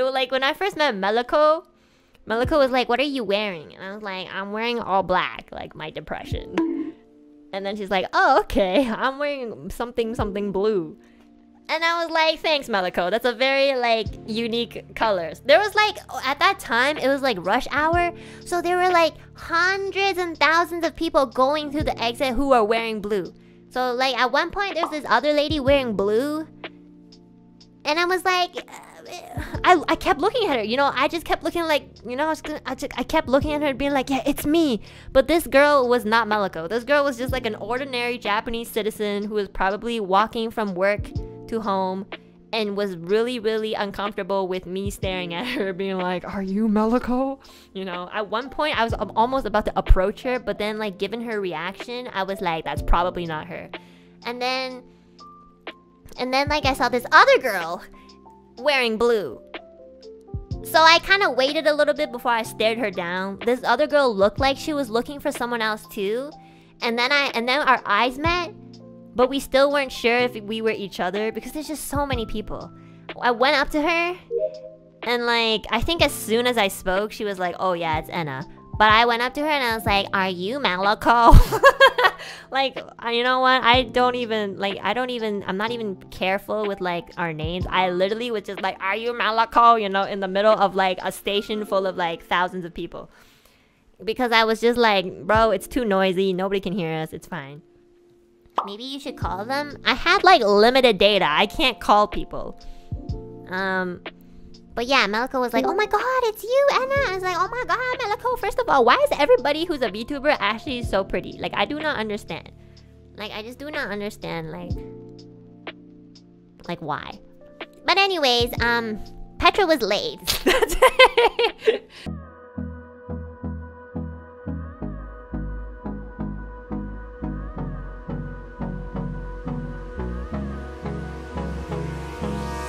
It was like when I first met Meliko, Meliko was like, "What are you wearing?" And I was like, "I'm wearing all black, like my depression." And then she's like, "Oh, okay, I'm wearing something something blue." And I was like, "Thanks, Meliko. That's a very like unique colors." There was like at that time it was like rush hour, so there were like hundreds and thousands of people going through the exit who were wearing blue. So like at one point there's this other lady wearing blue, and I was like, I kept looking at her, you know, I just kept looking like, you know, I kept looking at her and being like, yeah, it's me. But this girl was not Meliko. This girl was just like an ordinary Japanese citizen who was probably walking from work to home and was really, really uncomfortable with me staring at her being like, "Are you Meliko?" You know, at one point I was almost about to approach her, but then like given her reaction, I was like, that's probably not her. And then like I saw this other girl wearing blue, so I kind of waited a little bit before I stared her down. This other girl looked like she was looking for someone else too, and then our eyes met, but we still weren't sure if we were each other because there's just so many people. I went up to her, and like I think as soon as I spoke, she was like, "Oh yeah, it's Enna." But I went up to her and I was like, "Are you Meliko?" Like, you know what? I'm not even careful with like our names. I literally was just like, "Are you Meliko?" You know, in the middle of like a station full of like thousands of people. Because I was just like, bro, it's too noisy. Nobody can hear us. It's fine. Maybe you should call them. I had like limited data. I can't call people. But yeah, Meliko was like, "Oh my god, it's you, Enna!" I was like, "Oh my god, Meliko, first of all, why is everybody who's a VTuber actually so pretty? Like, I do not understand. Like, I just do not understand, like why." But anyways, Petra was late. That's it.